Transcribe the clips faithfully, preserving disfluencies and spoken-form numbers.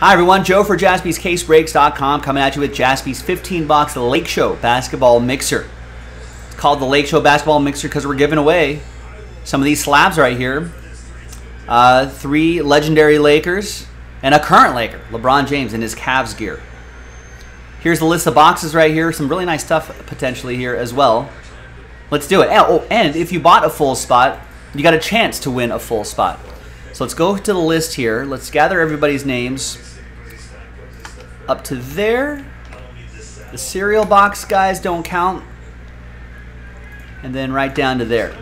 Hi everyone, Joe for Jaspie's Case Breaks dot com coming at you with Jaspie's fifteen box Lake Show Basketball Mixer. It's called the Lake Show Basketball Mixer because we're giving away some of these slabs right here. Uh, three legendary Lakers and a current Laker, LeBron James in his Cavs gear. Here's the list of boxes right here. Some really nice stuff potentially here as well. Let's do it. Oh, and if you bought a full spot, you got a chance to win a full spot. So let's go to the list here. Let's gather everybody's names up to there. The cereal box guys don't count. And then right down to there.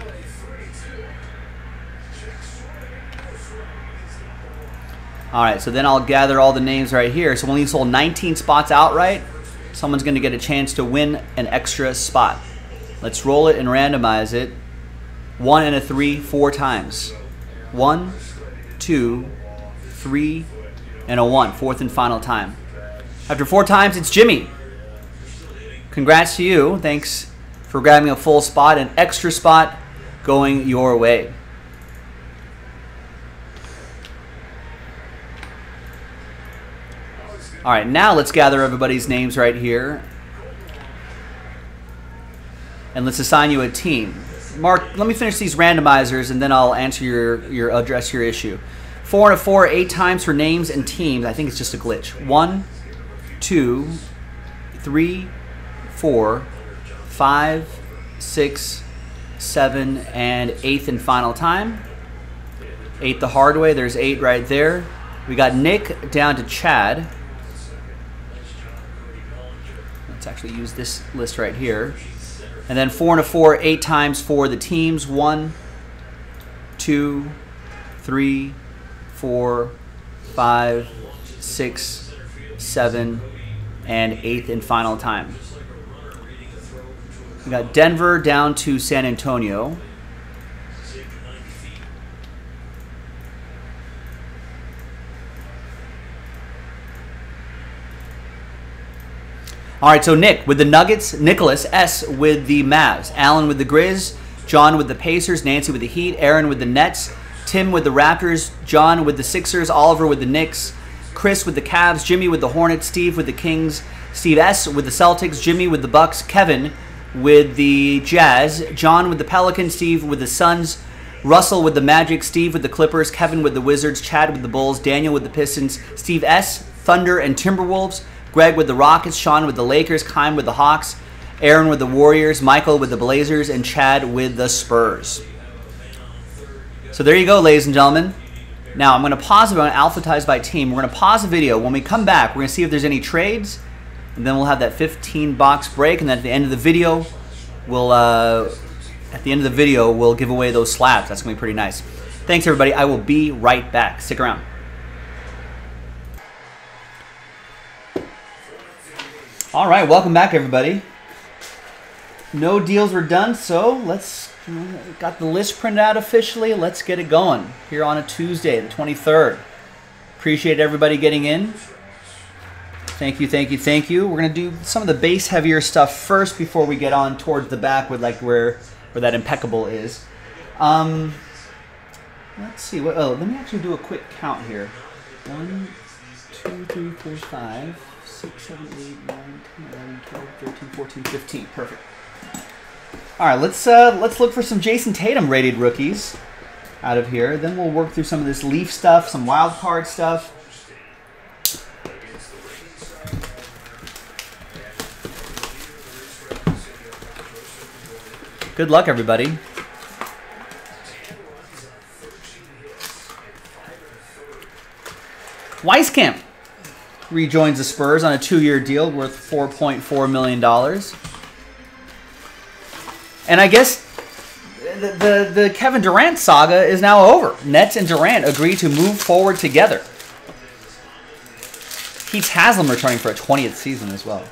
All right, so then I'll gather all the names right here. So when you sold nineteen spots outright, someone's gonna get a chance to win an extra spot. Let's roll it and randomize it. One and a three, four times. One, two, three, and a one. Fourth and final time. After four times, it's Jimmy. Congrats to you. Thanks for grabbing a full spot, an extra spot going your way. All right, now let's gather everybody's names right here. And let's assign you a team. Mark, let me finish these randomizers and then I'll answer your, your address your issue. Four and a four, eight times for names and teams. I think it's just a glitch. One, two, three, four, five, six, seven, and eighth and final time. Eight the hard way. There's eight right there. We got Nick down to Chad. Let's actually use this list right here. And then four and a four, eight times for the teams. One, two, three, four, five, six, seven, and eighth and final time. We got Denver down to San Antonio. All right, so Nick with the Nuggets, Nicholas S with the Mavs, Alan with the Grizz, John with the Pacers, Nancy with the Heat, Aaron with the Nets, Tim with the Raptors, John with the Sixers, Oliver with the Knicks, Chris with the Cavs, Jimmy with the Hornets, Steve with the Kings, Steve S with the Celtics, Jimmy with the Bucks, Kevin with the Jazz, John with the Pelicans, Steve with the Suns, Russell with the Magic, Steve with the Clippers, Kevin with the Wizards, Chad with the Bulls, Daniel with the Pistons, Steve S, Thunder and Timberwolves, Greg with the Rockets, Sean with the Lakers, Kime with the Hawks, Aaron with the Warriors, Michael with the Blazers, and Chad with the Spurs. So there you go, ladies and gentlemen. Now I'm gonna pause it on alphabetize by team. We're gonna pause the video. When we come back, we're gonna see if there's any trades, and then we'll have that fifteen box break, and then at the end of the video, we'll uh, at the end of the video, we'll give away those slabs. That's gonna be pretty nice. Thanks everybody, I will be right back. Stick around. All right, welcome back, everybody. No deals were done, so let's got the list printed out officially. Let's get it going here on a Tuesday, the twenty-third. Appreciate everybody getting in. Thank you, thank you, thank you. We're gonna do some of the base heavier stuff first before we get on towards the back with like where where that impeccable is. Um, let's see. What, oh, let me actually do a quick count here. One, two, three, four, five. six, seven, eight, nine, ten, eleven, twelve, thirteen, fourteen, fifteen. Perfect. All right, let's uh, let's look for some Jayson Tatum rated rookies out of here. Then we'll work through some of this Leaf stuff, some wild card stuff. Good luck, everybody. Weiskamp rejoins the Spurs on a two-year deal worth four point four million dollars. And I guess the, the, the Kevin Durant saga is now over. Nets and Durant agree to move forward together. Keats Haslam returning for a twentieth season as well.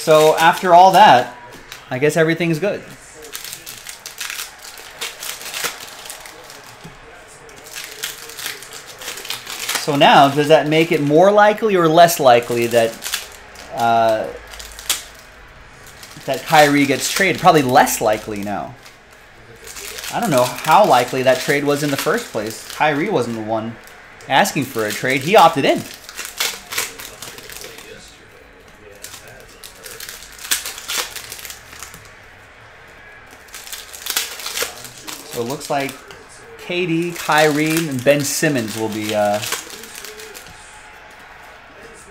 So after all that, I guess everything's good. So now, does that make it more likely or less likely that uh, that Kyrie gets traded? Probably less likely now. I don't know how likely that trade was in the first place. Kyrie wasn't the one asking for a trade, he opted in. So it looks like K D, Kyrie, and Ben Simmons will be uh,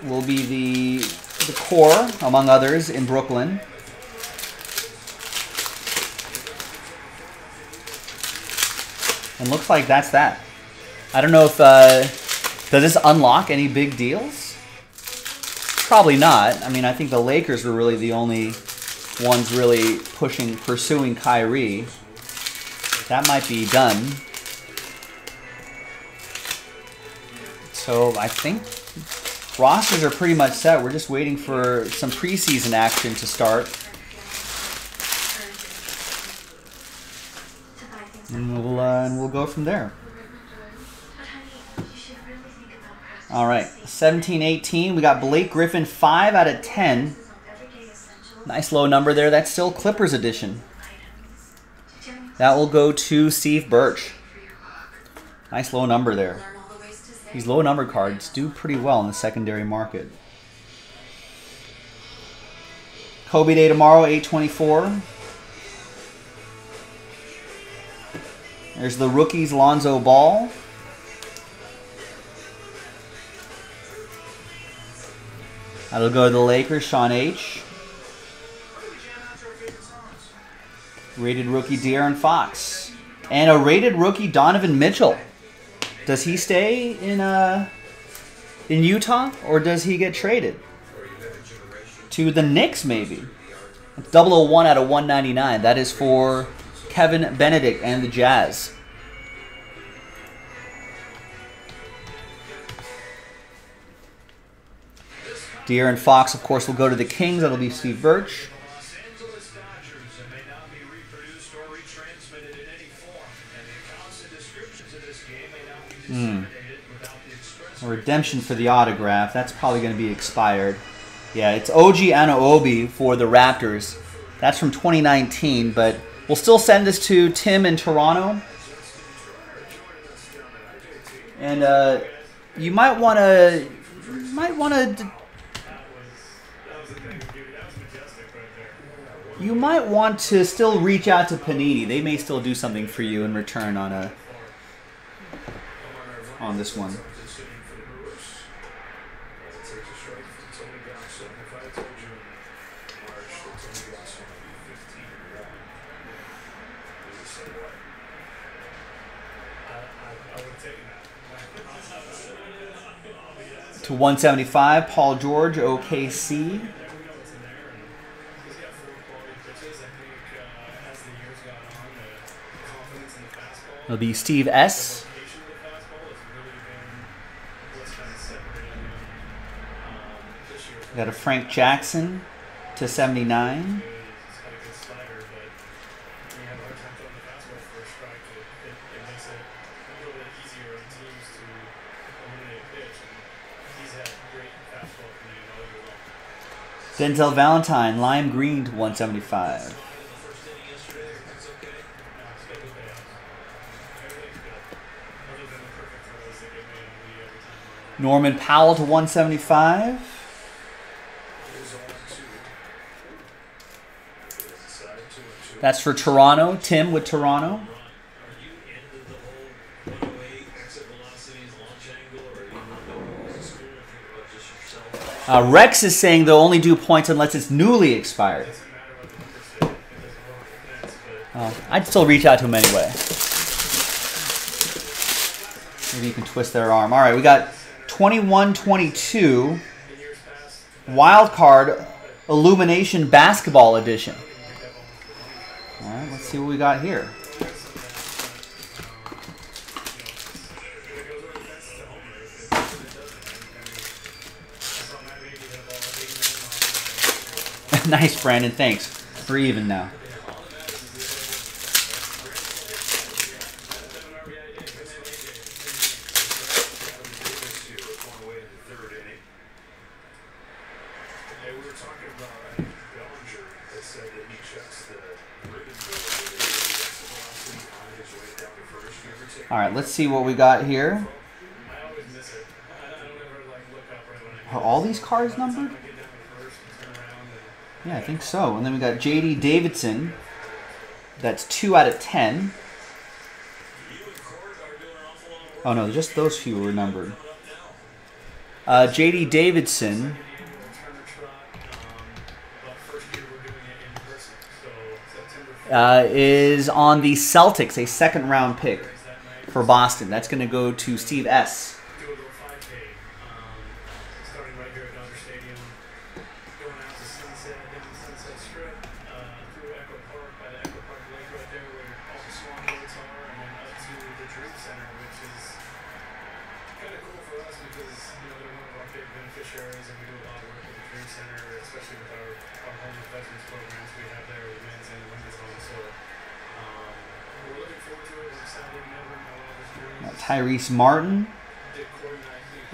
will be the the core, among others, in Brooklyn. And looks like that's that. I don't know if uh, does this unlock any big deals? Probably not. I mean, I think the Lakers were really the only ones really pushing, pursuing Kyrie. That might be done. So I think rosters are pretty much set. We're just waiting for some preseason action to start. And we'll, uh, and we'll go from there. All right, seventeen eighteen. We got Blake Griffin, five out of ten. Nice low number there. That's still Clippers edition. That will go to Steve Birch. Nice low number there. These low number cards do pretty well in the secondary market. Kobe Day tomorrow, eight twenty-four. There's the rookies, Lonzo Ball. That'll go to the Lakers, Sean H. Rated rookie, De'Aaron Fox. And a rated rookie, Donovan Mitchell. Does he stay in uh, in Utah, or does he get traded? To the Knicks, maybe. It's double oh one out of one ninety-nine. That is for Kevin Benedict and the Jazz. De'Aaron Fox, of course, will go to the Kings. That'll be Steve Birch. Mm. A redemption for the autograph. That's probably going to be expired. Yeah, it's O G Anunoby for the Raptors. That's from twenty nineteen, but we'll still send this to Tim in Toronto. And uh, you might want to might want to You might want to still reach out to Panini. They may still do something for you in return on a on this one. To one seventy-five, Paul George, O K C. It'll be Steve S. We got a Frank Jackson to seventy-nine. Denzel Valentine, lime green to one seventy-five. Norman Powell to one seventy-five. That's for Toronto. Tim with Toronto. Uh, Rex is saying they'll only do points unless it's newly expired. Uh, I'd still reach out to him anyway. Maybe you can twist their arm. All right, we got twenty-one twenty-two wild card illumination basketball edition. All right, let's see what we got here. Nice, Brandon. Thanks. We're even now. All right, let's see what we got here. Are all these cards numbered? Yeah, I think so. And then we got J D Davidson. That's two out of ten. Oh no, just those few were numbered. Uh, J D Davidson. Uh, is on the Celtics, a second round pick for Boston. That's going to go to Steve S. Tyrese Martin.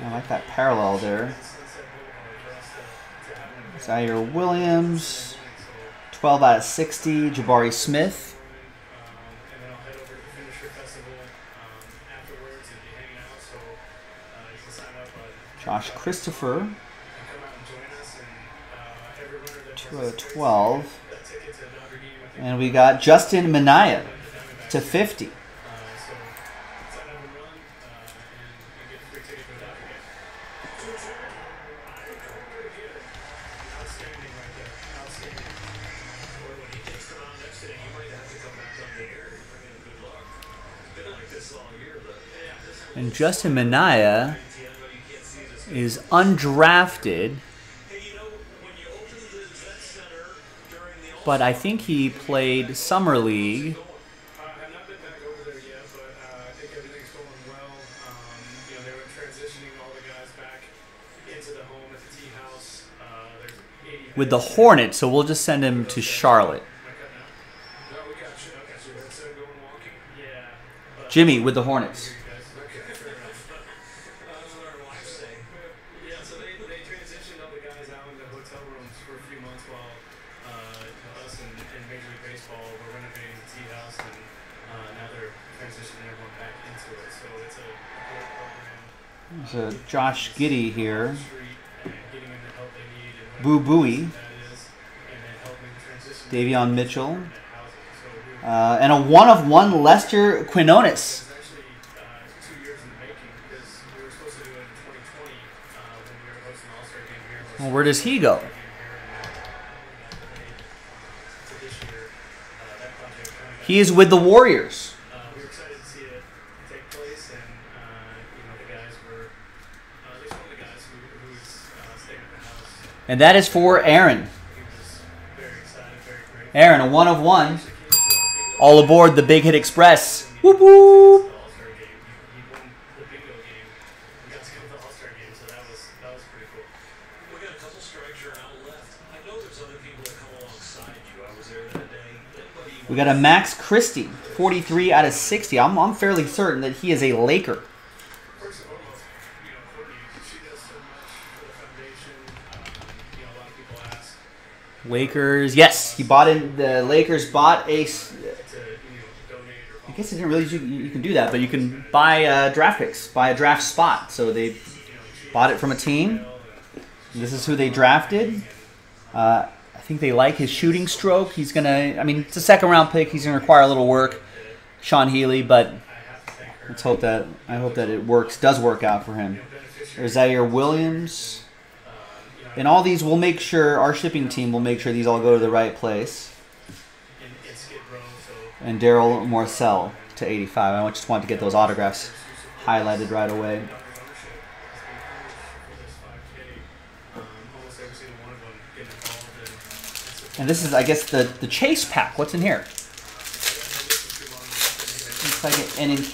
I like that parallel there. Zaire Williams. twelve out of sixty. Jabari Smith. Josh Christopher. two out of twelve. And we got Justin Minaya to fifty. And Justin Minaya is undrafted, but I think he played Summer League. With the Hornets, so we'll just send him to Charlotte. Jimmy with the Hornets. There's a Josh Giddey here. Boo Booey. Davion Mitchell. Uh, and a one of one Lester Quinones. Well, where does he go? He is with the Warriors. And that is for Aaron. Aaron, a one of one. All aboard the Big Hit Express. Whoop whoop. We got a Max Christie, forty-three out of sixty. I'm, I'm fairly certain that he is a Laker. Lakers, yes, he bought in. The Lakers bought a. I guess it didn't really. You, you can do that, but you can buy uh, draft picks, buy a draft spot. So they bought it from a team. This is who they drafted. Uh, I think they like his shooting stroke. He's gonna. I mean, it's a second round pick. He's gonna require a little work, Sean Healy. But let's hope that I hope that it works. Does work out for him. There's Zaire Williams. And all these, we'll make sure, our shipping team will make sure these all go to the right place. And Daryl Morcel to eighty-five. I just wanted to get those autographs highlighted right away. And this is, I guess, the, the chase pack. What's in here? Looks like an, an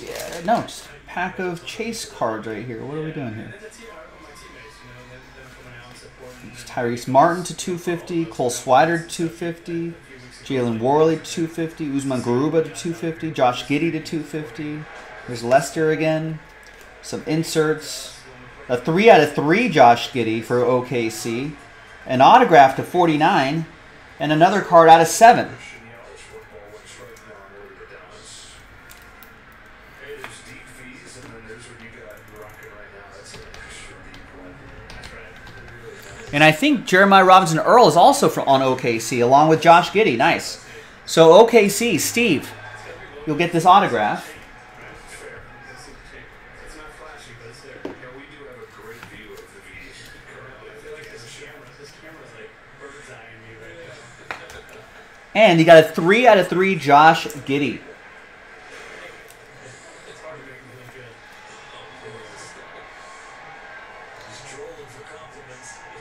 yeah, no, just a pack of chase cards right here. What are we doing here? Tyrese Martin to two fifty, Cole Swider to two fifty, Jalen Worley to two fifty, Usman Garuba to two fifty, Josh Giddey to two fifty. There's Lester again. Some inserts. A three out of three Josh Giddey for O K C. An autograph to forty-nine, and another card out of seven. And I think Jeremiah Robinson Earl is also from, on O K C, along with Josh Giddey. Nice. So O K C, Steve, you'll get this autograph. And you got a three out of three Josh Giddey.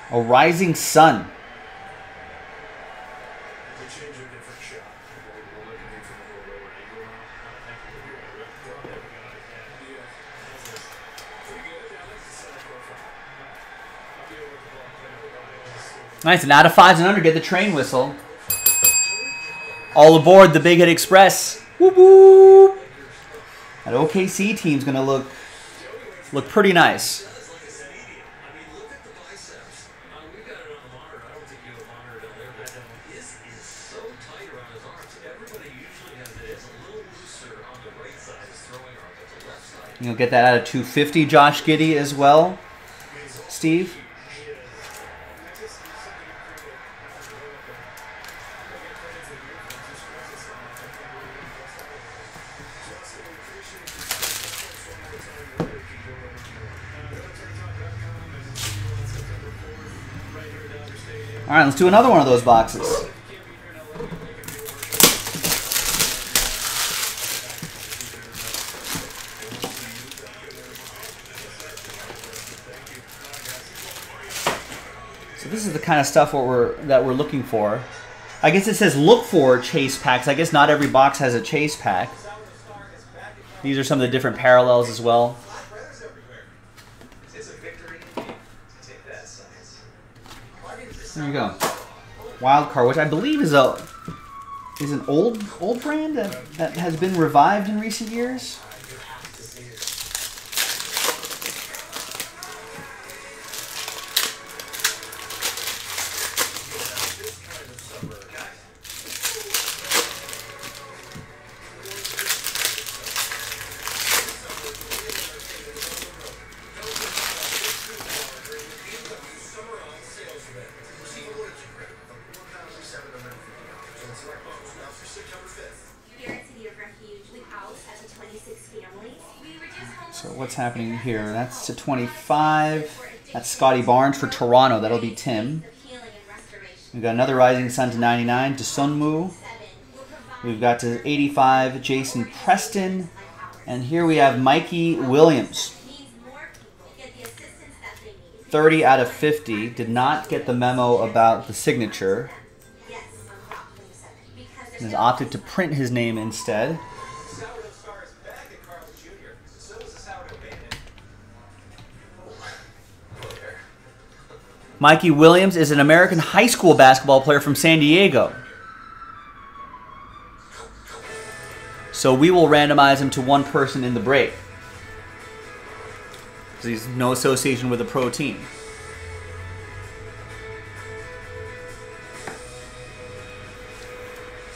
A rising sun. Nice, and out of fives and under, get the train whistle. All aboard the Big Hit Express. Whoop, whoop. That O K C team's gonna look look pretty nice. You'll get that out of two fifty, Josh Giddey, as well, Steve. All right, let's do another one of those boxes. This is the kind of stuff what we're, that we're looking for. I guess it says look for chase packs. I guess not every box has a chase pack. These are some of the different parallels as well. There you go. Wild Card, which I believe is a is an old old brand that, that has been revived in recent years. So what's happening here? That's to twenty-five. That's Scotty Barnes for Toronto. That'll be Tim. We've got another Rising Sun to ninety-nine, DeSunmu. We've got to eighty-five, Jason Preston. And here we have Mikey Williams. thirty out of fifty. Did not get the memo about the signature. And has opted to print his name instead. Mikey Williams is an American high school basketball player from San Diego. So we will randomize him to one person in the break. Because he's no association with a pro team.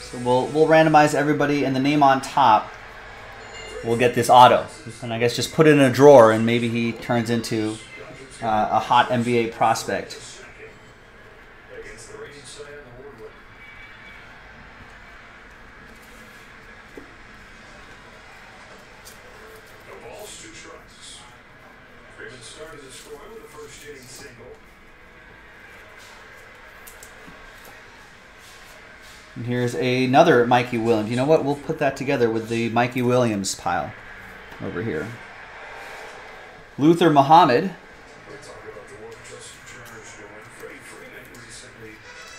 So we'll, we'll randomize everybody, and the name on top will get this auto. And I guess just put it in a drawer, and maybe he turns into... Uh, a hot N B A prospect. And here's another Mikey Williams. You know what? We'll put that together with the Mikey Williams pile over here. Luther Muhammad.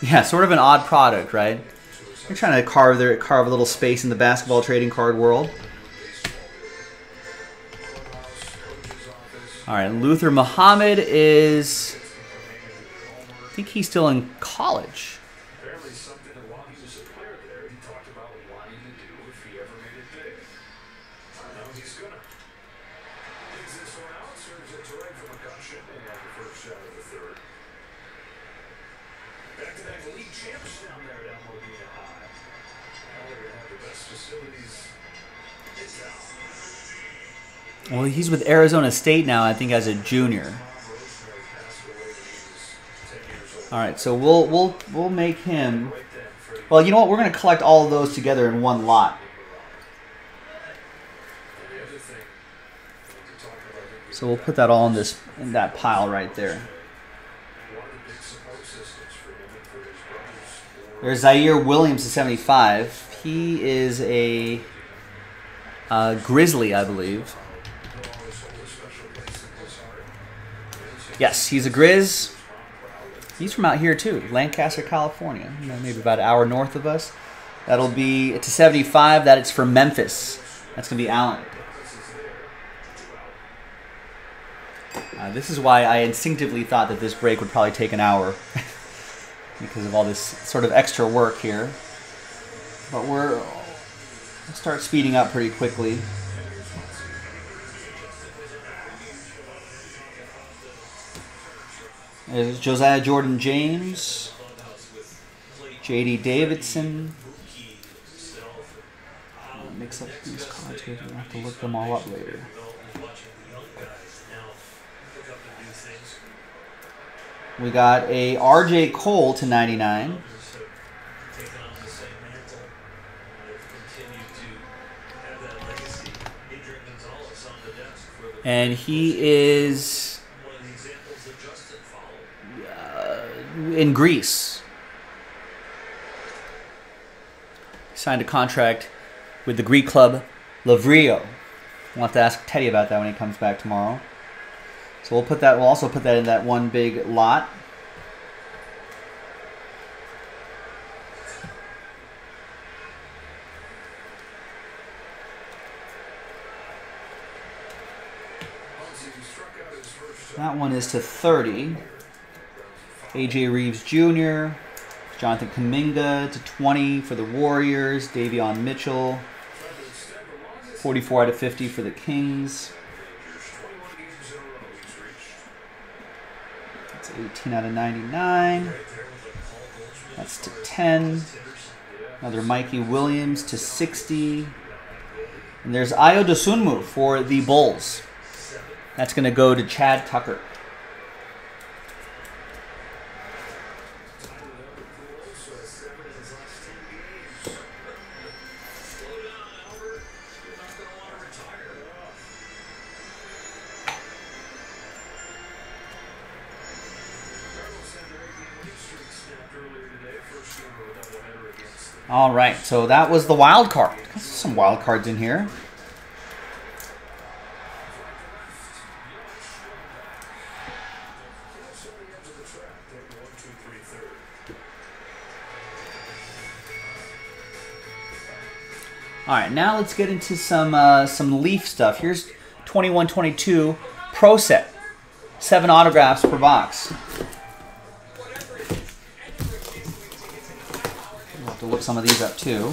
Yeah, sort of an odd product, right? They're trying to carve their, carve a little space in the basketball trading card world. All right, Luther Muhammad is... I think he's still in college. Well, he's with Arizona State now, I think, as a junior. All right, so we'll we'll we'll make him. Well, you know what? We're going to collect all of those together in one lot. So we'll put that all in this in that pile right there. There's Zaire Williams at seventy-five. He is a uh, Grizzly, I believe. Yes, he's a Grizz. He's from out here too, Lancaster, California, maybe about an hour north of us. That'll be to seventy-five. That it's from Memphis. That's gonna be Allen. Uh, this is why I instinctively thought that this break would probably take an hour because of all this sort of extra work here. But we're we'll start speeding up pretty quickly. There's Josiah Jordan James, J D Davidson. I'll mix up these cards here. We'll have to look them all up later. We got a R J Cole to ninety-nine. And he is in Greece. He signed a contract with the Greek club Lavrio. We'll have to ask Teddy about that when he comes back tomorrow. So we'll put that. We'll also put that in that one big lot. That one is to thirty. A J Reeves Junior, Jonathan Kuminga to twenty for the Warriors, Davion Mitchell, forty-four out of fifty for the Kings. That's eighteen out of ninety-nine. That's to ten. Another Mikey Williams to sixty. And there's Ayo Dosunmu for the Bulls. That's going to go to Chad Tucker. All right, so that was the wild card. There's some wild cards in here. All right, now let's get into some uh, some Leaf stuff. Here's twenty-one twenty-two Pro Set, seven autographs per box. We'll look some of these up too.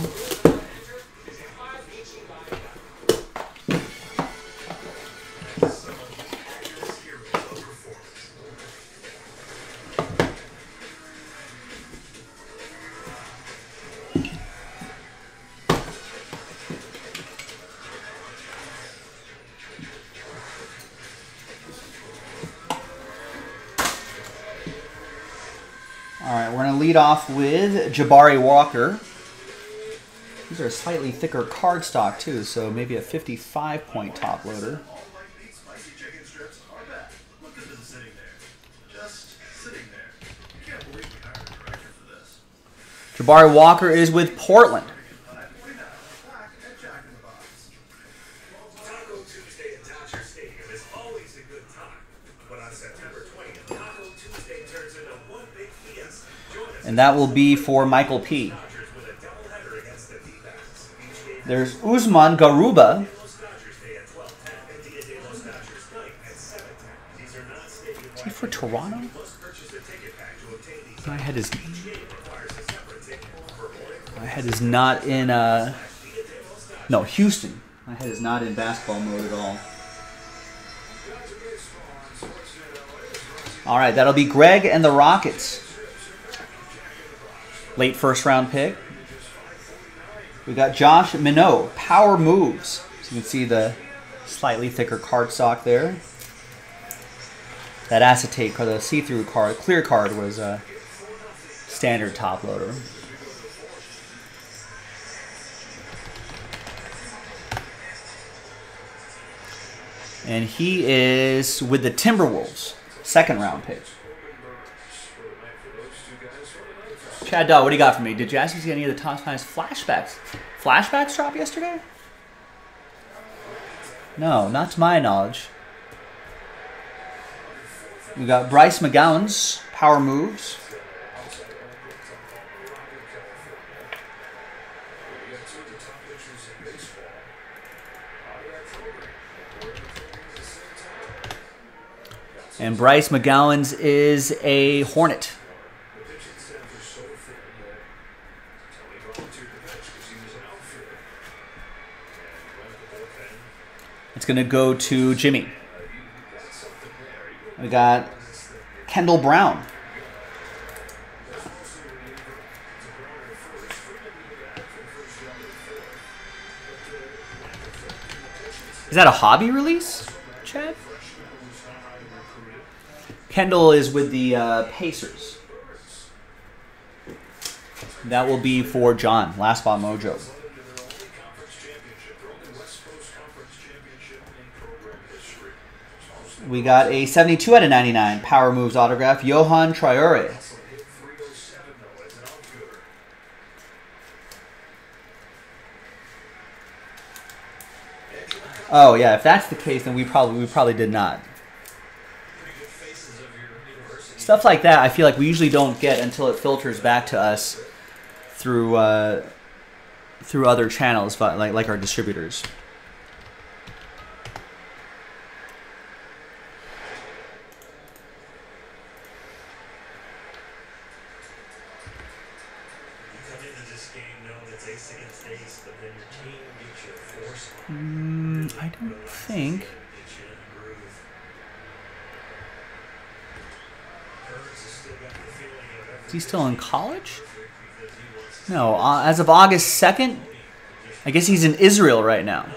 Lead off with Jabari Walker. These are slightly thicker cardstock too, so maybe a fifty-five point top loader. Jabari Walker is with Portland. And that will be for Michael P. There's Usman Garuba . Is he for Toronto? My head is My head is not in uh no, Houston. My head is not in basketball mode at all. All right, that'll be Greg and the Rockets. Late first round pick. We got Josh Minot, Power Moves. So you can see the slightly thicker cardstock there. That acetate, or the see-through card, clear card was uh, standard top loader. And he is with the Timberwolves, second round pick. Chad Dahl, what do you got for me? Did Jaspie's get any of the top five flashbacks? Flashbacks drop yesterday? No, not to my knowledge. We got Bryce McGowan's power moves. And Bryce McGowan's is a Hornet. It's going to go to Jimmy. We got Kendall Brown. Is that a hobby release, Chad? Kendall is with the uh, Pacers. That will be for John. Last spot mojo. We got a seventy-two out of ninety-nine power moves autograph. Johan Traore. Oh yeah, if that's the case, then we probably we probably did not. Stuff like that, I feel like we usually don't get until it filters back to us through uh, through other channels, but like like our distributors. Mm, I don't think. Is he still in college? No, uh, as of August second, I guess he's in Israel right now.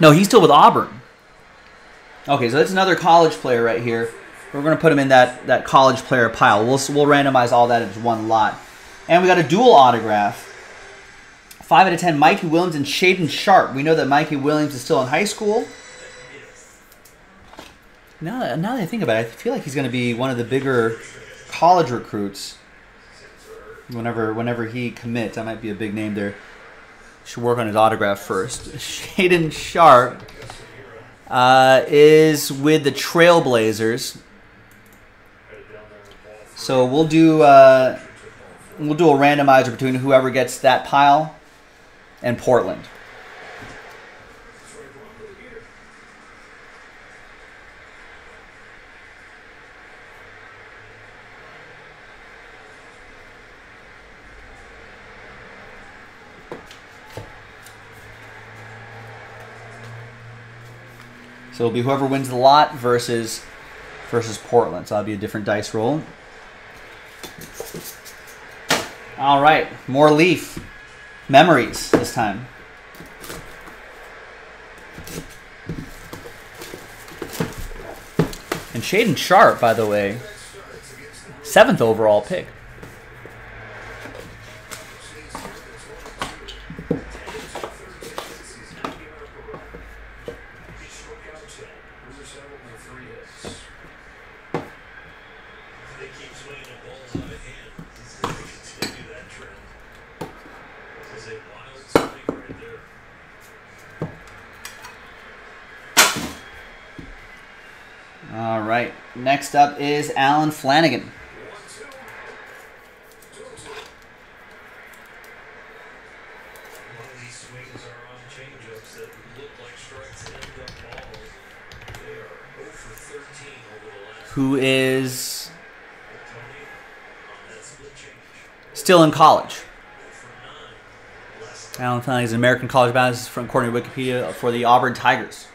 No, he's still with Auburn. Okay, so that's another college player right here. We're going to put him in that, that college player pile. We'll, we'll randomize all that into one lot. And we got a dual autograph. five out of ten, Mikey Williams and Shaedon Sharpe. We know that Mikey Williams is still in high school. Now that, now that I think about it, I feel like he's going to be one of the bigger college recruits. Whenever whenever he commits, that might be a big name there. Should work on his autograph first. Shaedon Sharpe uh, is with the Trailblazers. So we'll do uh, we'll do a randomizer between whoever gets that pile and Portland. So it'll be whoever wins the lot versus versus Portland. So that'll be a different dice roll. All right, more Leaf memories this time. And Shaedon Sharpe, by the way, seventh overall pick. All right, next up is Allen Flanigan. Who is still in college. Allen Flanigan is an American college basketball from according to Wikipedia for the Auburn Tigers.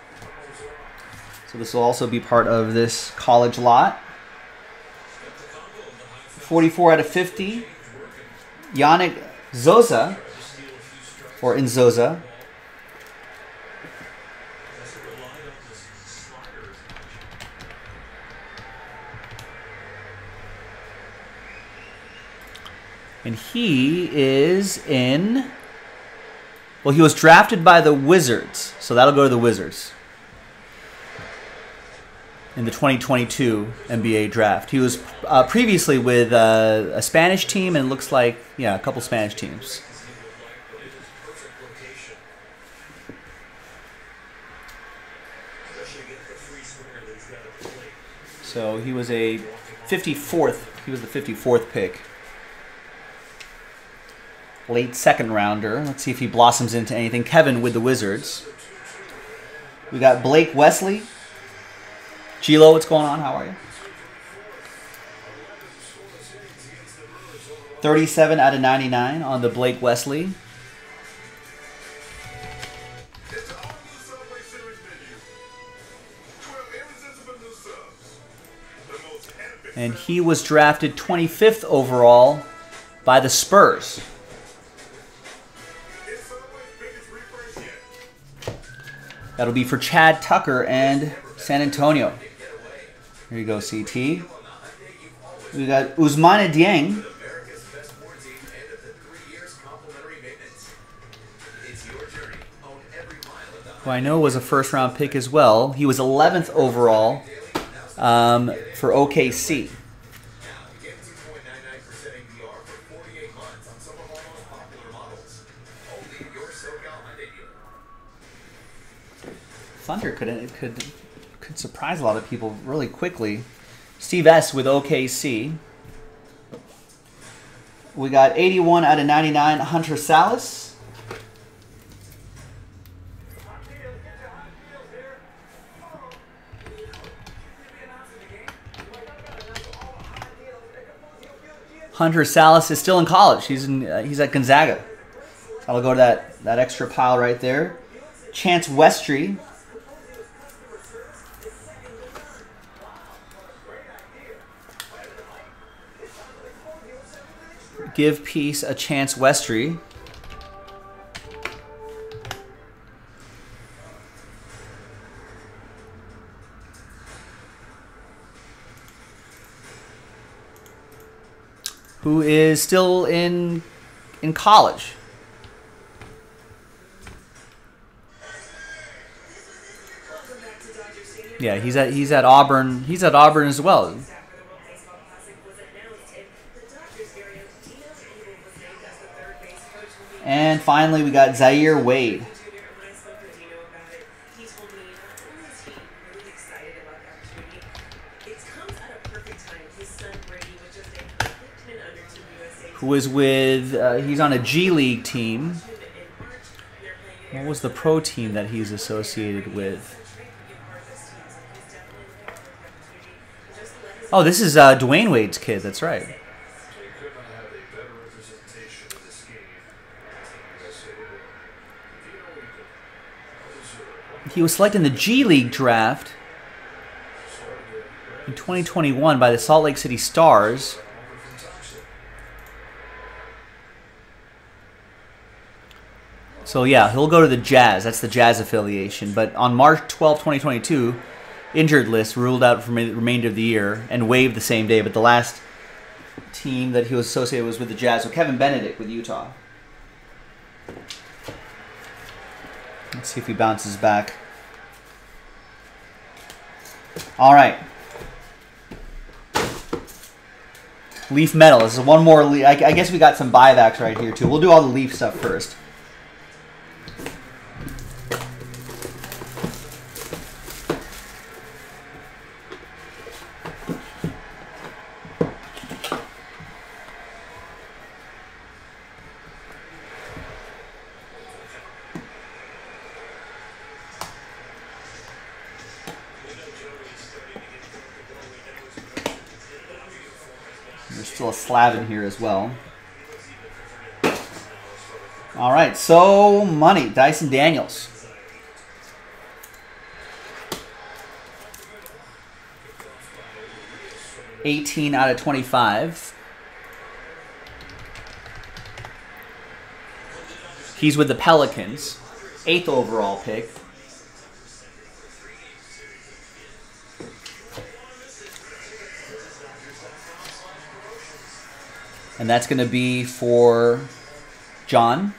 So this will also be part of this college lot. forty-four out of fifty. Yannick Nzoza, or Nzoza. And he is in... Well, he was drafted by the Wizards, so that'll go to the Wizards in the twenty twenty-two N B A draft. He was uh, previously with uh, a Spanish team, and it looks like, yeah, a couple Spanish teams. So he was a fifty-fourth. He was the fifty-fourth pick. Late second rounder. Let's see if he blossoms into anything. Kevin with the Wizards. We got Blake Wesley. Gilo, what's going on? How are you? thirty-seven out of ninety-nine on the Blake Wesley. And he was drafted twenty-fifth overall by the Spurs. That'll be for Chad Tucker and San Antonio. Here you go, C T. We got Ousmane Dieng. Who I know was a first-round pick as well. He was eleventh overall um, for O K C. Thunder could it could could surprise a lot of people really quickly. Steve S with O K C. We got eighty-one out of ninety-nine Hunter Salas. Hunter Salas is still in college. He's in uh, he's at Gonzaga. I'll go to that that extra pile right there. Chance Westry. Give peace a chance, Westry. Who is still in in college. Yeah, he's at he's at Auburn. He's at Auburn as well. And finally, we got Zaire Wade. Who is with, uh, he's on a G League team. What was the pro team that he's associated with? Oh, this is uh, Dwayne Wade's kid, that's right. He was selected in the G League draft in twenty twenty-one by the Salt Lake City Stars. So yeah, he'll go to the Jazz. That's the Jazz affiliation. But on March twelfth, twenty twenty-two, injured list, ruled out for the remainder of the year, and waived the same day. But the last team that he was associated with was with the Jazz. So Kevin Benedict with Utah. Let's see if he bounces back. All right. Leaf metal. This is one more. Le I, I guess we got some buybacks right here, too. We'll do all the Leaf stuff first. Still a slab in here as well. All right, so money, Dyson Daniels. eighteen out of twenty-five. He's with the Pelicans, eighth overall pick. And And that's going to be for John.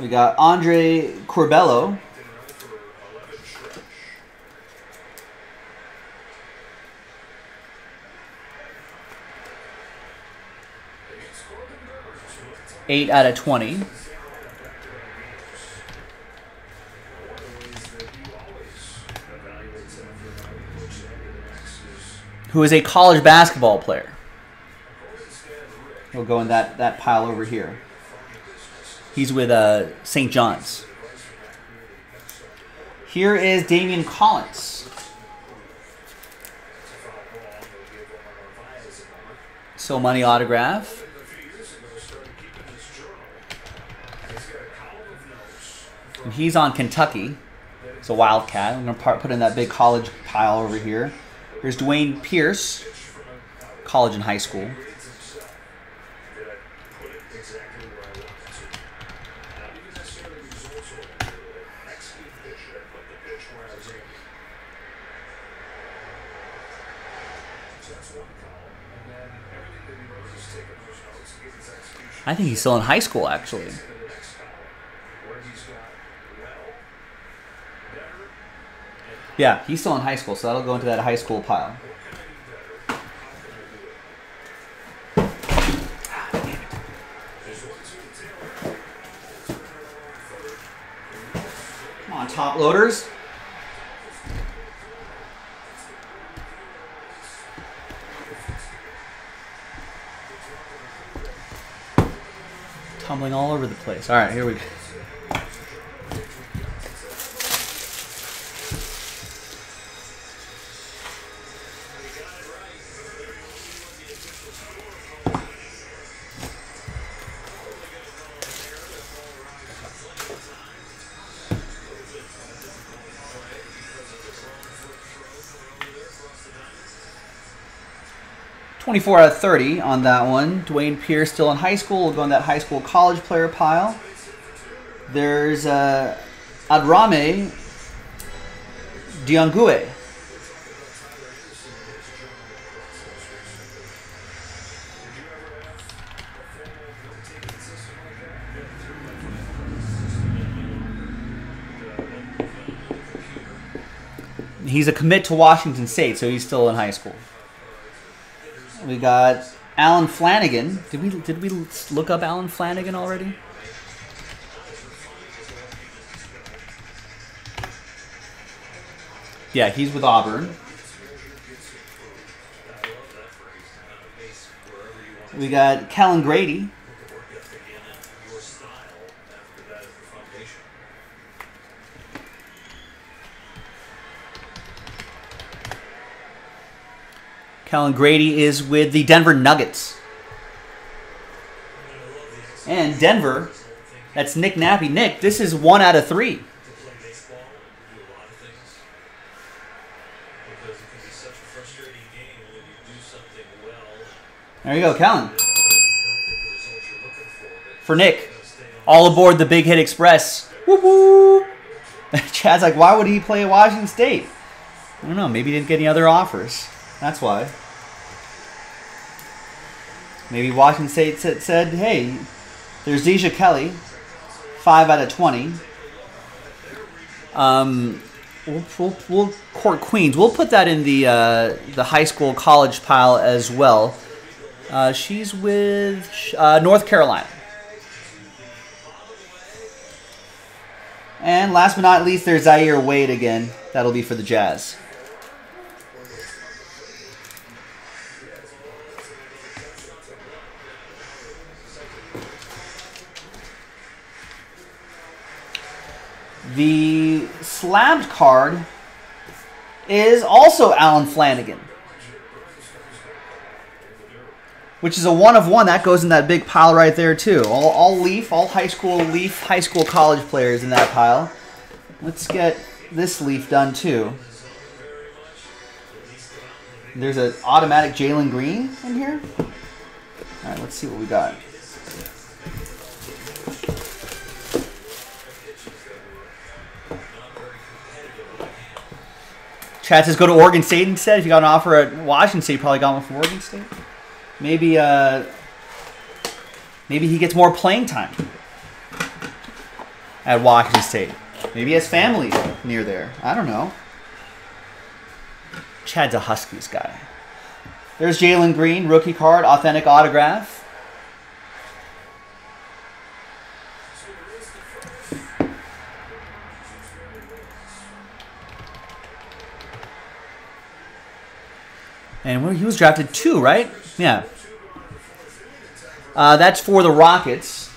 We got Andre Corbello. eight out of twenty. Who is a college basketball player. We'll go in that, that pile over here. He's with uh, Saint John's. Here is Damian Collins. So money autograph. And he's on Kentucky. It's a Wildcat. I'm going to put in that big college pile over here. Here's Dwayne Pierce, college and high school. I think he's still in high school, actually. Yeah, he's still in high school, so that'll go into that high school pile. Come on, top loaders. Tumbling all over the place. All right, here we go. twenty-four out of thirty on that one. Dwayne Pierce still in high school. We'll go in that high school college player pile. There's uh, Adrame Diangue. He's a commit to Washington State, so he's still in high school. We got Allen Flanigan. Did we did we look up Allen Flanigan already? Yeah, he's with Auburn. We got Callan Grady. Callan Grady is with the Denver Nuggets. And Denver, that's Nick Nappy. Nick, this is one out of three. There you go, Callan. For Nick, all aboard the Big Hit Express. Whoop whoop. Chad's like, why would he play at Washington State? I don't know, maybe he didn't get any other offers. That's why. Maybe Washington State said, hey, there's Deja Kelly, five out of twenty. Um, we'll, we'll, we'll court Queens. We'll put that in the, uh, the high school college pile as well. Uh, she's with uh, North Carolina. And last but not least, there's Zaire Wade again. That'll be for the Jazz. The slabbed card is also Allen Flanigan, which is a one of one. That goes in that big pile right there, too. All, all Leaf, all high school Leaf, high school college players in that pile. Let's get this Leaf done, too. There's an automatic Jalen Green in here. All right, let's see what we got. Chad says go to Oregon State instead. If you got an offer at Washington State, you probably got one from Oregon State. Maybe uh, maybe he gets more playing time at Washington State. Maybe he has family near there. I don't know. Chad's a Huskies guy. There's Jalen Green, rookie card, authentic autograph. And he was drafted two, right? Yeah. Uh, that's for the Rockets.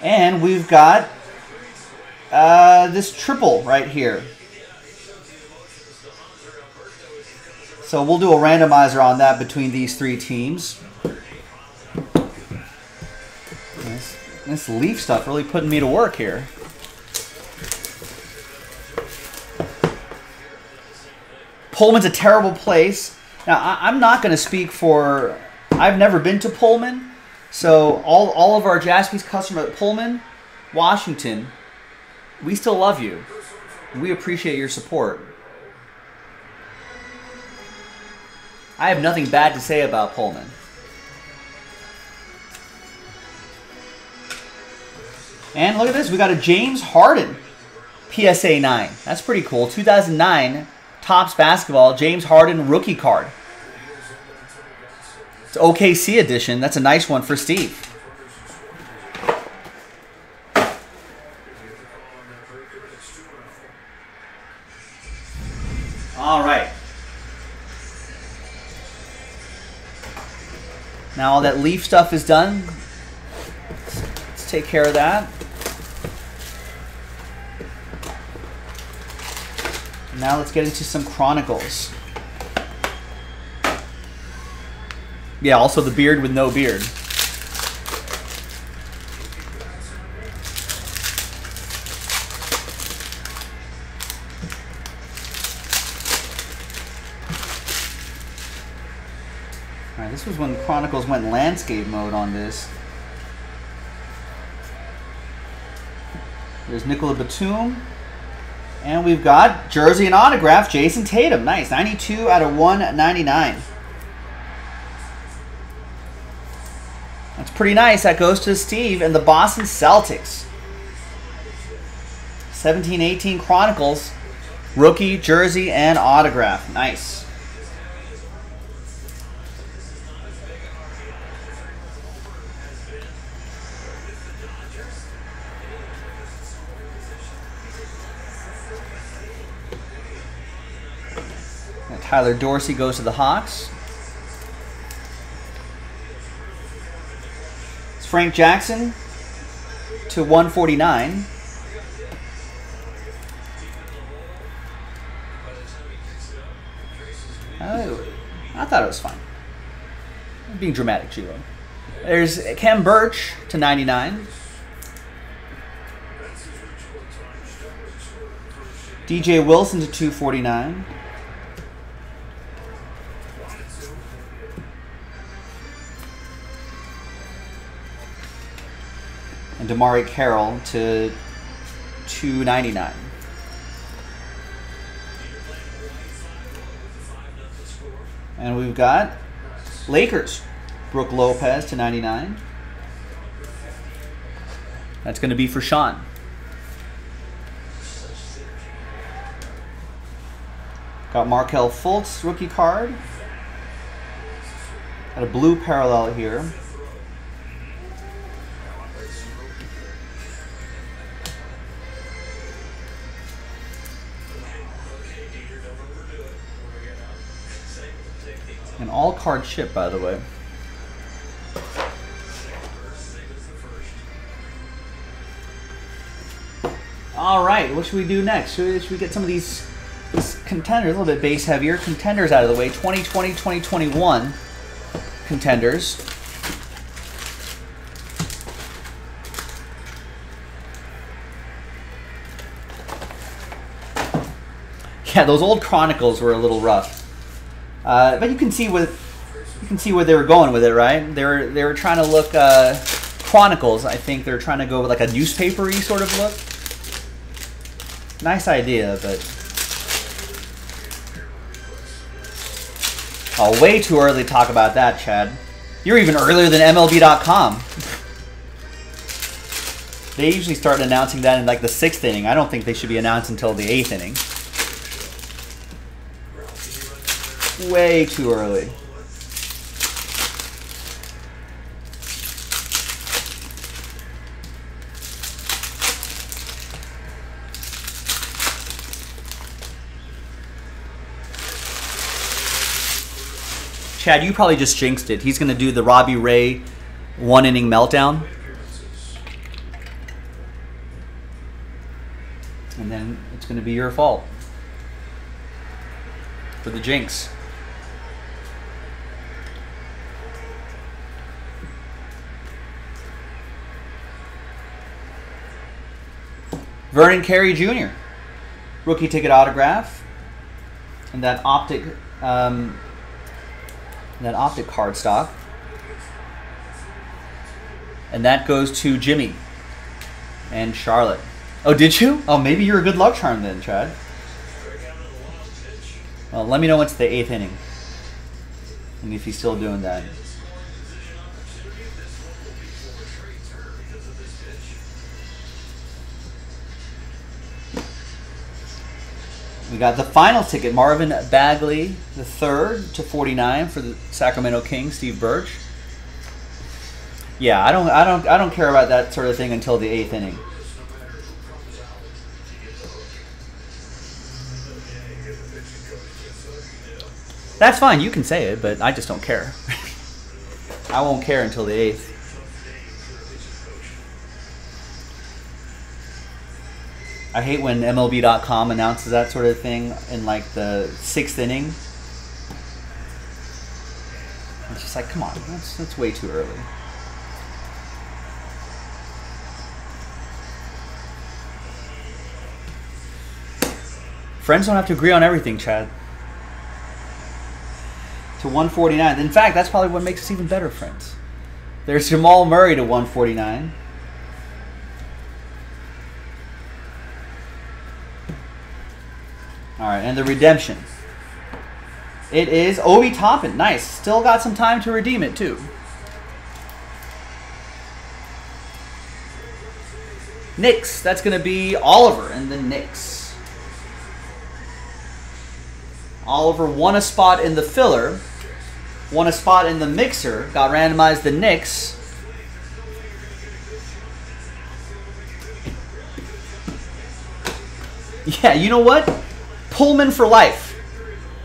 And we've got uh, this triple right here. So we'll do a randomizer on that between these three teams. This Leaf stuff really putting me to work here. Pullman's a terrible place. Now, I I'm not going to speak for... I've never been to Pullman. So all, all of our Jaspie's customers at Pullman, Washington, we still love you. We appreciate your support. I have nothing bad to say about Pullman. And look at this. We got a James Harden P S A nine. That's pretty cool. two thousand nine Topps Basketball James Harden rookie card. It's O K C edition. That's a nice one for Steve. All right. Now all that Leaf stuff is done. Let's take care of that. Now let's get into some Chronicles. Yeah, also the beard with no beard. All right, this was when Chronicles went landscape mode on this. There's Nicola Batum. And we've got jersey and autograph, Jayson Tatum. Nice, ninety-two out of one ninety-nine. That's pretty nice. That goes to Steve and the Boston Celtics. seventeen eighteen Chronicles, rookie, jersey, and autograph. Nice. Tyler Dorsey goes to the Hawks. It's Frank Jackson to one forty-nine. Oh, I thought it was fine. I'm being dramatic, Gio. There's Cam Birch to ninety-nine. D J Wilson to two forty-nine. And Damari Carroll to two ninety-nine. And we've got Lakers. Brooke Lopez to ninety-nine. That's going to be for Sean. Got Markelle Fultz rookie card. Got a blue parallel here. An all-card chip, by the way. All right, what should we do next? Should we, should we get some of these this contenders, a little bit base heavier, contenders out of the way, twenty twenty, twenty twenty-one contenders. Yeah, those old Chronicles were a little rough. Uh, but you can see with you can see where they were going with it, right? They were they were trying to look uh, Chronicles. I think they're trying to go with like a newspaper-y sort of look. Nice idea, but... Oh, way too early to talk about that, Chad. You're even earlier than M L B dot com. They usually start announcing that in like the sixth inning. I don't think they should be announced until the eighth inning. Way too early. Chad, you probably just jinxed it. He's going to do the Robbie Ray one-inning meltdown. And then it's going to be your fault for the jinx. Vernon Carey Junior Rookie ticket autograph. And that optic... Um, And that optic cardstock. And that goes to Jimmy and Charlotte. Oh, did you? Oh, maybe you're a good luck charm then, Chad. Well, let me know what's the eighth inning. And if he's still doing that. We got the final ticket, Marvin Bagley the third to forty-nine for the Sacramento Kings, Steve Birch. Yeah, I don't, I don't, I don't care about that sort of thing until the eighth inning. That's fine, you can say it, but I just don't care. I won't care until the eighth. I hate when M L B dot com announces that sort of thing in like the sixth inning. It's just like, come on, that's, that's way too early. Friends don't have to agree on everything, Chad. To one forty-nine. In fact, that's probably what makes us even better friends. There's Jamal Murray to one forty-nine. All right, and the redemption. It is Obi Toppin. Nice. Still got some time to redeem it, too. Knicks. That's going to be Oliver and the Knicks. Oliver won a spot in the filler, won a spot in the mixer, got randomized the Knicks. Yeah, you know what? Pullman for life.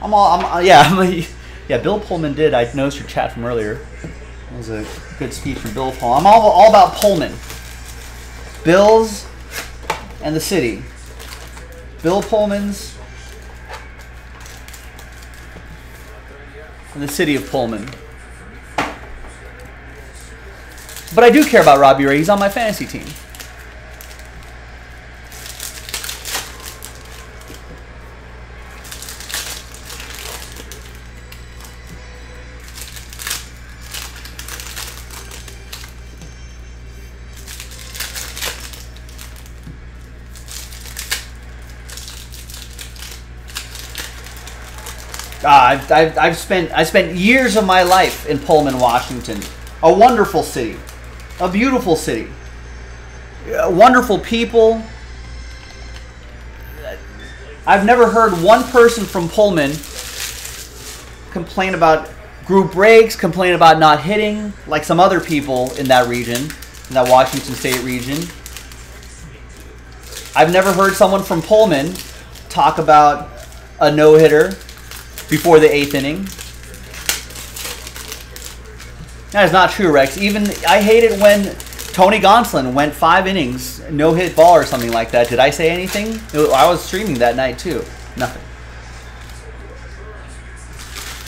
I'm all, I'm, yeah, I'm a, yeah. Bill Pullman did. I noticed your chat from earlier. That was a good speech from Bill Pullman. I'm all, all about Pullman. Bills and the city. Bill Pullman's and the city of Pullman. But I do care about Robbie Ray. He's on my fantasy team. I've, I've, I've spent I spent years of my life in Pullman, Washington. A wonderful city. A beautiful city. Uh, wonderful people. I've never heard one person from Pullman complain about group breaks, complain about not hitting, like some other people in that region, in that Washington State region. I've never heard someone from Pullman talk about a no-hitter before the eighth inning. That is not true, Rex. Even I hate it when Tony Gonsolin went five innings, no hit ball or something like that. Did I say anything? I was streaming that night too. Nothing.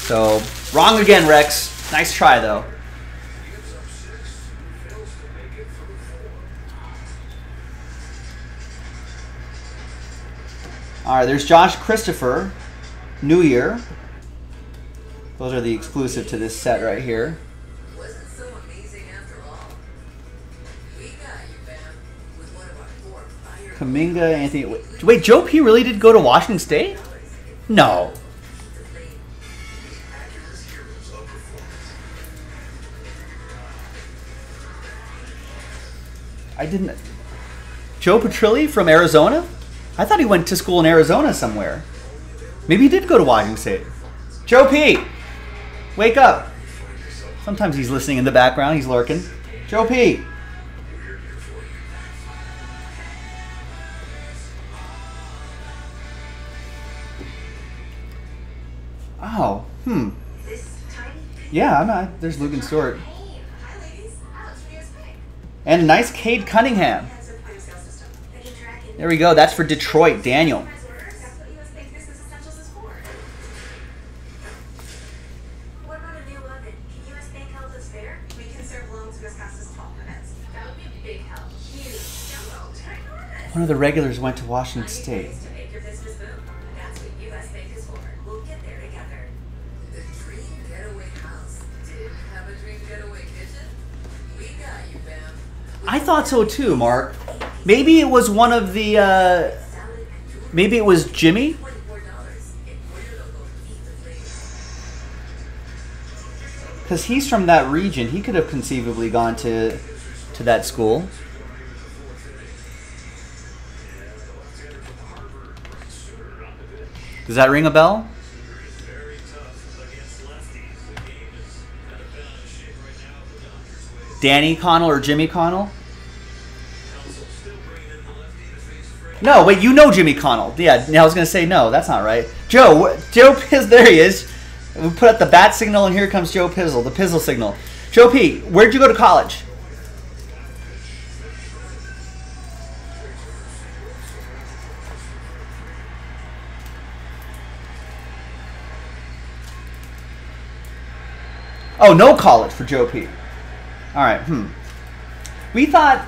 So wrong again, Rex. Nice try though. All right, there's Josh Christopher. New Year. Those are the exclusive to this set right here. Wasn't so amazing after all. We got you, man, with one of our four fire Kuminga, Anthony. Wait, wait, Joe P really did go to Washington State? No. I didn't. Joe Petrilli from Arizona? I thought he went to school in Arizona somewhere. Maybe he did go to Washington State. Joe P, wake up. Sometimes he's listening in the background. He's lurking. Joe P. Oh, hmm. Yeah, I'm not. There's Logan Stewart. And a nice Cade Cunningham. There we go. That's for Detroit, Daniel. One of the regulars went to Washington State. I thought so too, Mark. Maybe it was one of the, uh, maybe it was Jimmy? Because he's from that region. He could have conceivably gone to, to that school. Does that ring a bell? Danny Connell or Jimmy Connell? No, wait, you know Jimmy Connell. Yeah, I was going to say no, that's not right. Joe, Joe Pizzle, there he is. We put up the bat signal, and here comes Joe Pizzle, the Pizzle signal. Joe P, where'd you go to college? Oh, no college for Joe P. All right, hmm. We thought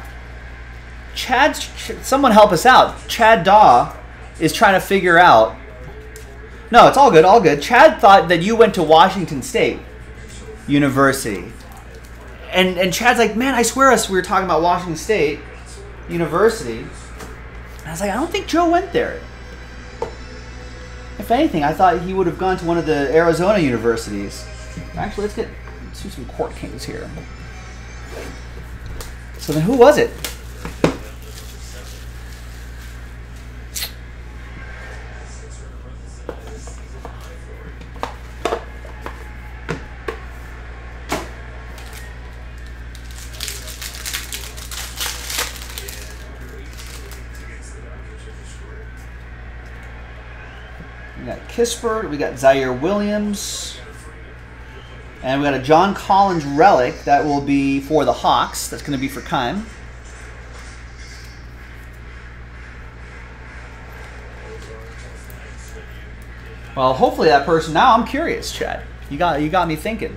Chad, someone help us out. Chad Daw is trying to figure out. No, it's all good, all good. Chad thought that you went to Washington State University. And, and Chad's like, man, I swear us we were talking about Washington State University. And I was like, I don't think Joe went there. If anything, I thought he would have gone to one of the Arizona universities. Actually, let's get let's do some court kings here. So then, who was it? We got Kisford. We got Zaire Williams. And we got a John Collins relic that will be for the Hawks. That's going to be for Kime. Well, hopefully that person. Now I'm curious, Chad. You got you got me thinking.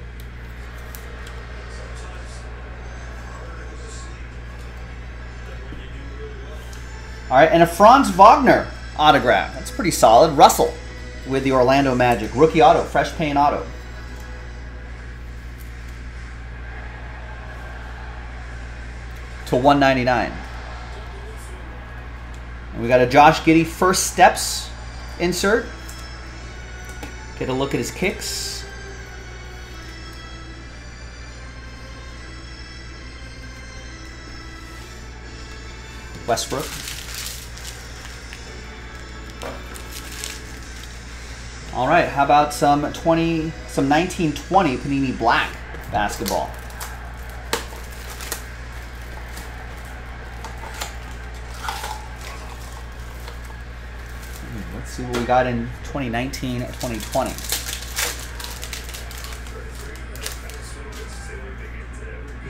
All right, and a Franz Wagner autograph. That's pretty solid. Russell with the Orlando Magic rookie auto, fresh paint auto. To one ninety-nine. And we got a Josh Giddey first steps insert. Get a look at his kicks. Westbrook. All right, how about some twenty some nineteen twenty Panini Black basketball? Let's see what we got in twenty nineteen twenty twenty.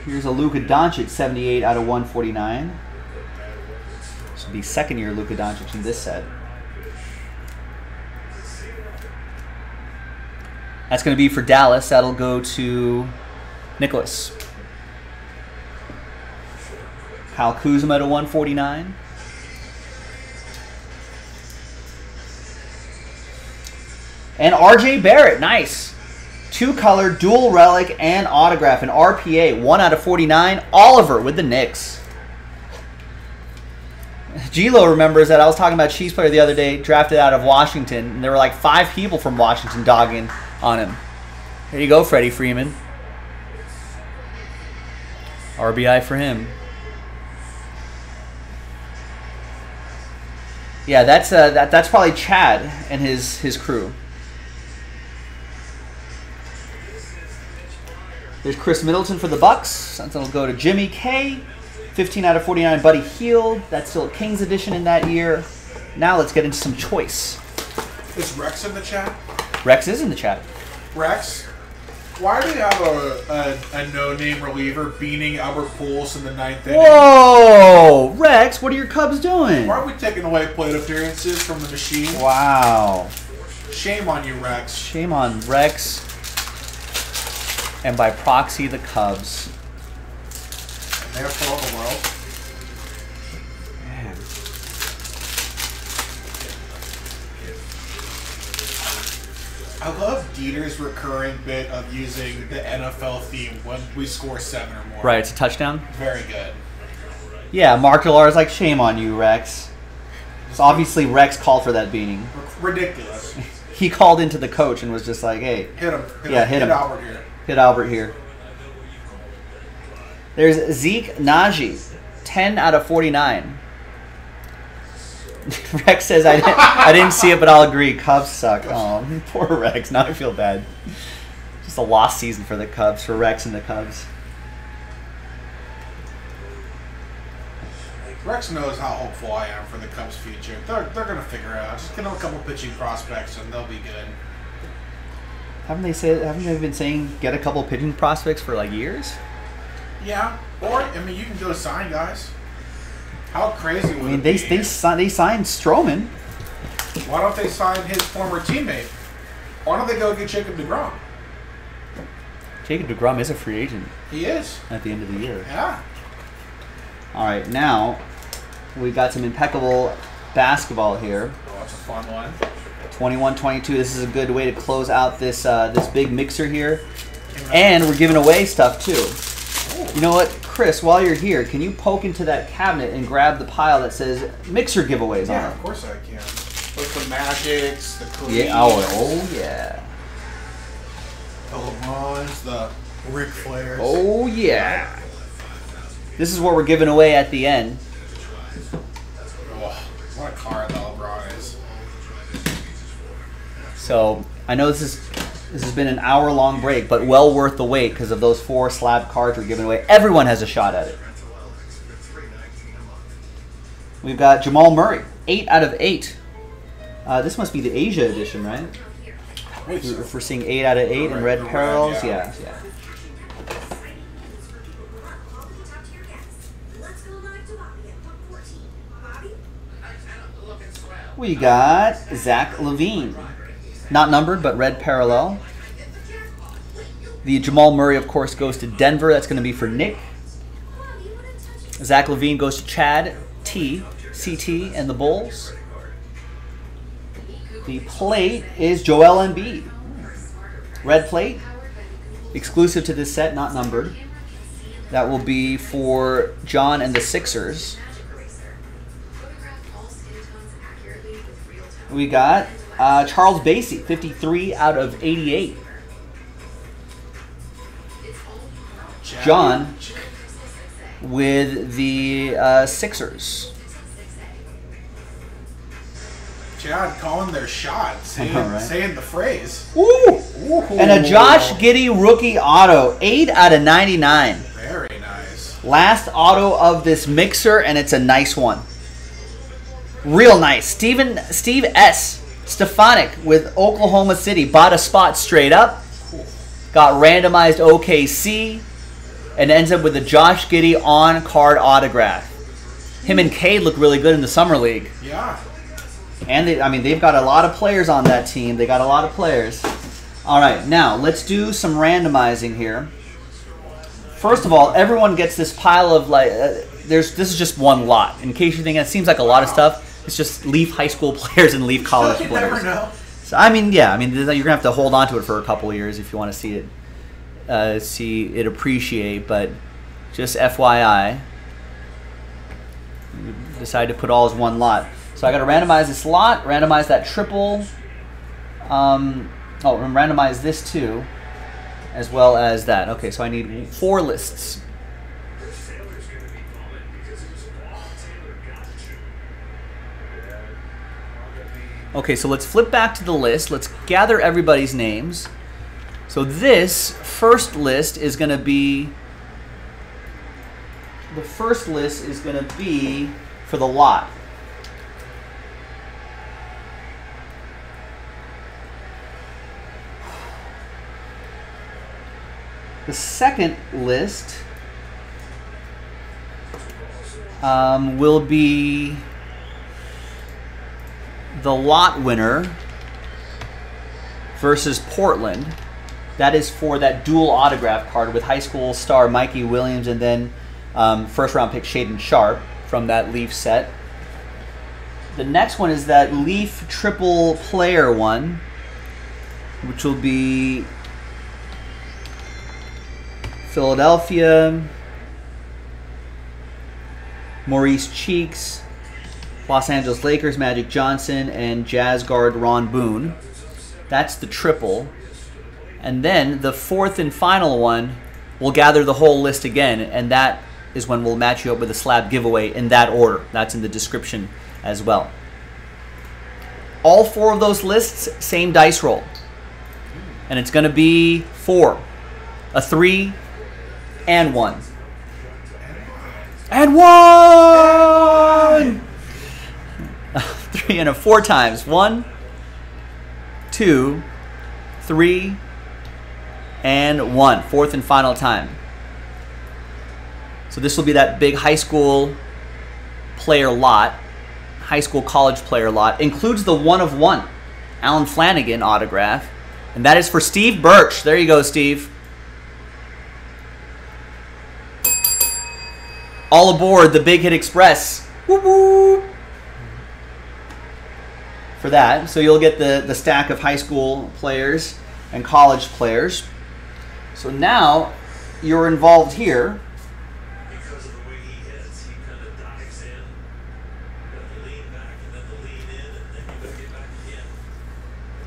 Here's a Luka Doncic, seventy-eight out of one forty-nine. This will be second year Luka Doncic in this set. That's going to be for Dallas. That'll go to Nicholas. Kyle Kuzma to one forty-nine. And R J Barrett, nice. Two-color, dual relic, and autograph. An R P A, one out of forty-nine. Oliver with the Knicks. G-Lo remembers that I was talking about Chiefs player the other day, drafted out of Washington, and there were like five people from Washington dogging on him. Here you go, Freddie Freeman. R B I for him. Yeah, that's uh, that, that's probably Chad and his his crew. There's Chris Middleton for the Bucks. That'll go to Jimmy K. fifteen out of forty-nine, Buddy Hield. That's still a Kings edition in that year. Now let's get into some choice. Is Rex in the chat? Rex is in the chat. Rex, why do we have a, a, a no-name reliever beating Albert Pujols in the ninth inning? Whoa! Rex, what are your Cubs doing? Why aren't we taking away plate appearances from the machine? Wow. Shame on you, Rex. Shame on Rex. And by proxy, the Cubs. And therefore, the world. Man. I love Dieter's recurring bit of using the N F L theme when we score seven or more. Right, it's a touchdown? Very good. Yeah, Mark Millar is like, shame on you, Rex. So obviously, Rex called for that beating. Ridiculous. He called into the coach and was just like, hey. Hit him. Hit yeah, him. hit, hit him. Albert here. Hit Albert here. There's Zeke Naji, ten out of forty-nine. Rex says, I didn't, I didn't see it, but I'll agree. Cubs suck. Oh, poor Rex. Now I feel bad. Just a lost season for the Cubs, for Rex and the Cubs. Rex knows how hopeful I am for the Cubs' future. They're, they're going to figure it out. Just get them a couple pitching prospects, and they'll be good. Haven't they said? Haven't they been saying get a couple pitching prospects for like years? Yeah, or I mean, you can go sign guys. How crazy would I mean, it they, be? They they si they signed Stroman. Why don't they sign his former teammate? Why don't they go get Jacob DeGrom? Jacob DeGrom is a free agent. He is at the end of the year. Yeah. All right, now we've got some impeccable basketball here. Oh, that's a fun one. twenty-one twenty-two. This is a good way to close out this uh, this big mixer here, and we're giving away stuff too. Ooh. You know what, Chris? While you're here, can you poke into that cabinet and grab the pile that says mixer giveaways yeah, on it? Yeah, of course I can. With the Magics, the Kalinas, yeah, oh, oh yeah, the LeBrons, the Ric Flairs. Oh yeah. This is what we're giving away at the end. Oh, what a car that LeBron is. So I know this is this has been an hour long break, but well worth the wait because of those four slab cards we're giving away. Everyone has a shot at it. We've got Jamal Murray, eight out of eight. Uh, this must be the Asia edition, right? If we're seeing eight out of eight in red parallels, yeah, yeah. We got Zach LaVine. Not numbered, but red parallel. The Jamal Murray, of course, goes to Denver. That's going to be for Nick. Zach LaVine goes to Chad T, C T, and the Bulls. The plate is Joel Embiid. Red plate. Exclusive to this set, not numbered. That will be for John and the Sixers. We got uh, Charles Basie, fifty-three out of eighty-eight. John with the uh, Sixers. John calling their shot, saying, right. saying the phrase. Ooh. Ooh. And a Josh Giddey rookie auto, eight out of ninety-nine. Very nice. Last auto of this mixer, and it's a nice one. Real nice. Steven, Steve S. Stefanik with Oklahoma City. Bought a spot straight up. Got randomized O K C. And ends up with a Josh Giddey on-card autograph. Him and Cade look really good in the Summer League. Yeah. And, they, I mean, they've got a lot of players on that team. They got a lot of players. All right, now let's do some randomizing here. First of all, everyone gets this pile of, like, uh, there's this is just one lot. In case you think that seems like a lot of stuff. It's just Leaf high school players and Leaf college you players. Never know. So I mean, yeah, I mean, you're gonna have to hold on to it for a couple of years if you want to see it, uh, see it appreciate. But just F Y I, decided to put all as one lot. So I got to randomize this lot, randomize that triple. Um, oh, and randomize this too, as well as that. Okay, so I need four lists. Okay, so let's flip back to the list. Let's gather everybody's names. So this first list is going to be, the first list is going to be for the lot. The second list um, will be the lot winner versus Portland. That is for that dual autograph card with high school star Mikey Williams and then um, first round pick Shaedon Sharpe from that Leaf set. The next one is that Leaf triple player one, which will be Philadelphia, Maurice Cheeks, Los Angeles Lakers, Magic Johnson, and Jazz guard Ron Boone. That's the triple. And then the fourth and final one, we'll gather the whole list again, and that is when we'll match you up with a slab giveaway in that order. That's in the description as well. All four of those lists, same dice roll. And it's going to be four, a three, and one. And one! And one! Three and a four times. One, two, three, and one. Fourth and final time. So this will be that big high school player lot, high school college player lot. Includes the one of one, Allen Flanigan autograph. And that is for Steve Birch. There you go, Steve. All aboard the Big Hit Express. Whoop, whoop. For that, so you'll get the, the stack of high school players and college players. So now you're involved here. Because of the way he hits, he kind of dives in, then the lean back, and then the lean in, and then you gotta get back again.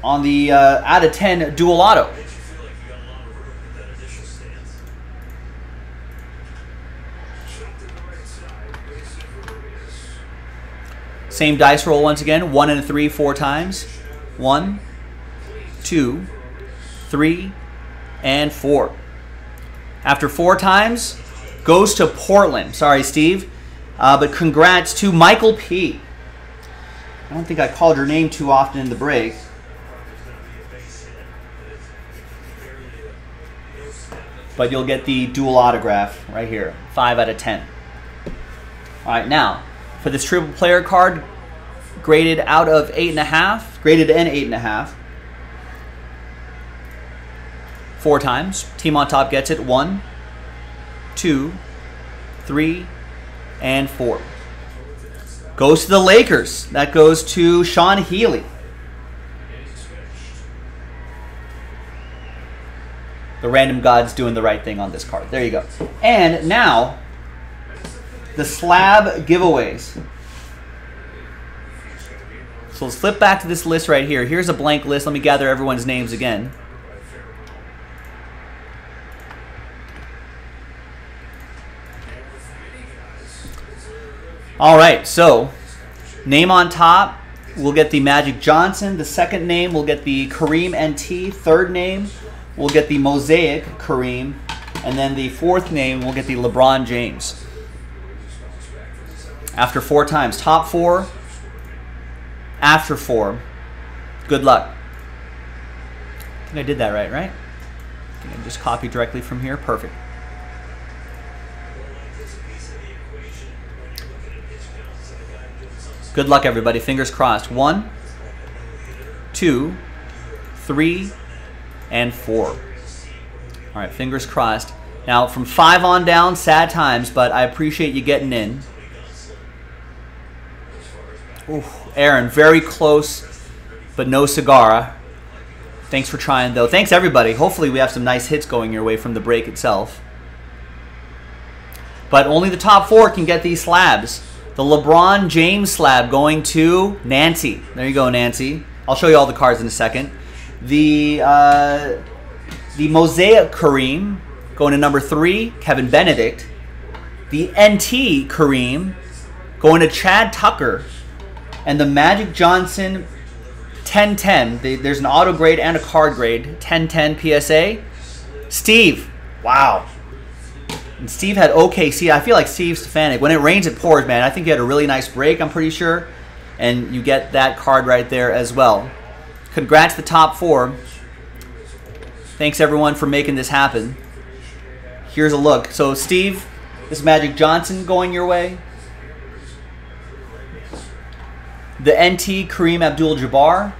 On the uh, out of ten dual auto. It makes you feel like you got a lot of room with that initial stance. Shot to the right side, basic release. Same dice roll once again. One and a three, four times. One, two, three, and four. After four times, goes to Portland. Sorry, Steve. Uh, but congrats to Michael P. I don't think I called your name too often in the break. But you'll get the dual autograph right here. Five out of ten. All right, now. For this triple player card, graded out of eight and a half, graded and eight and a half, four times. Team on top gets it. One, two, three, and four. Goes to the Lakers. That goes to Sean Healy. The random god's doing the right thing on this card. There you go. And now, the slab giveaways. So let's flip back to this list right here. Here's a blank list. Let me gather everyone's names again. All right, so name on top, we'll get the Magic Johnson. The second name, we'll get the Kareem N T. Third name, we'll get the Mosaic Kareem. And then the fourth name, we'll get the LeBron James. After four times. Top four. After four. Good luck. I think I did that right, right? I think I just copied directly from here. Perfect. Good luck, everybody. Fingers crossed. One, two, three, and four. All right, fingers crossed. Now, from five on down, sad times, but I appreciate you getting in. Ooh, Aaron, very close, but no cigar. Thanks for trying, though. Thanks, everybody. Hopefully we have some nice hits going your way from the break itself. But only the top four can get these slabs. The LeBron James slab going to Nancy. There you go, Nancy. I'll show you all the cards in a second. The uh, the Mosaic Kareem going to number three, Kevin Benedict. The N T Kareem going to Chad Tucker. And the Magic Johnson ten ten. They, there's an auto grade and a card grade. ten ten P S A. Steve. Wow. And Steve had O K C. I feel like Steve Stefanik. When it rains, it pours, man. I think he had a really nice break, I'm pretty sure. And you get that card right there as well. Congrats to the top four. Thanks, everyone, for making this happen. Here's a look. So, Steve, this is Magic Johnson going your way. The N T Kareem Abdul-Jabbar,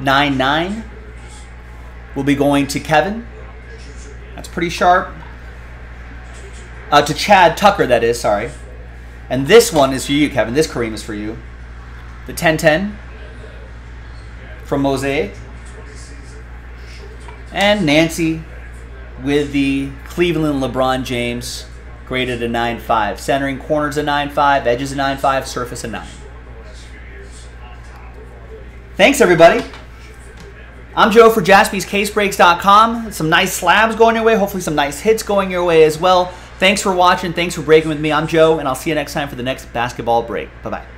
nine nine, will be going to Kevin. That's pretty sharp. Uh, to Chad Tucker, that is, sorry. And this one is for you, Kevin. This Kareem is for you. The ten ten from Mosaic. And Nancy with the Cleveland LeBron James, graded a nine five. Centering corners a nine five, edges a nine five, surface a nine. Thanks, everybody. I'm Joe for Jaspie's Case Breaks dot com. Some nice slabs going your way. Hopefully some nice hits going your way as well. Thanks for watching. Thanks for breaking with me. I'm Joe, and I'll see you next time for the next basketball break. Bye-bye.